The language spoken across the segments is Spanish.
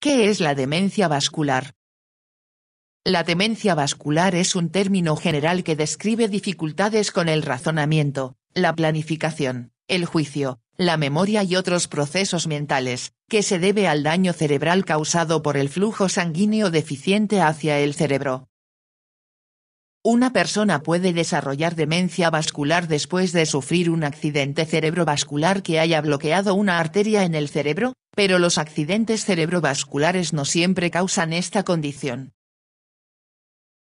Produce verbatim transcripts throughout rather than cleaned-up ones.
¿Qué es la demencia vascular? La demencia vascular es un término general que describe dificultades con el razonamiento, la planificación, el juicio, la memoria y otros procesos mentales, que se debe al daño cerebral causado por el flujo sanguíneo deficiente hacia el cerebro. Una persona puede desarrollar demencia vascular después de sufrir un accidente cerebrovascular que haya bloqueado una arteria en el cerebro, pero los accidentes cerebrovasculares no siempre causan esta condición.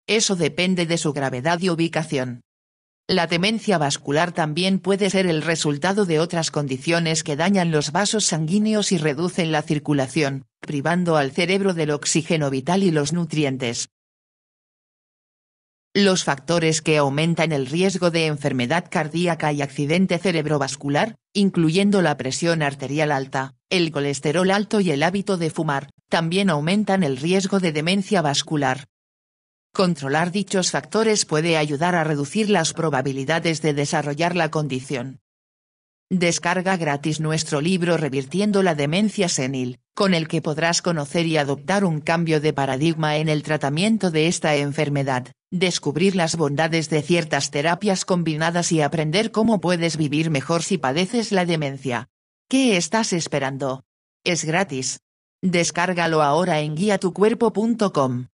Eso depende de su gravedad y ubicación. La demencia vascular también puede ser el resultado de otras condiciones que dañan los vasos sanguíneos y reducen la circulación, privando al cerebro del oxígeno vital y los nutrientes. Los factores que aumentan el riesgo de enfermedad cardíaca y accidente cerebrovascular, incluyendo la presión arterial alta, el colesterol alto y el hábito de fumar, también aumentan el riesgo de demencia vascular. Controlar dichos factores puede ayudar a reducir las probabilidades de desarrollar la condición. Descarga gratis nuestro libro Revirtiendo la demencia senil, con el que podrás conocer y adoptar un cambio de paradigma en el tratamiento de esta enfermedad, descubrir las bondades de ciertas terapias combinadas y aprender cómo puedes vivir mejor si padeces la demencia. ¿Qué estás esperando? Es gratis. Descárgalo ahora en guiatucuerpo punto com.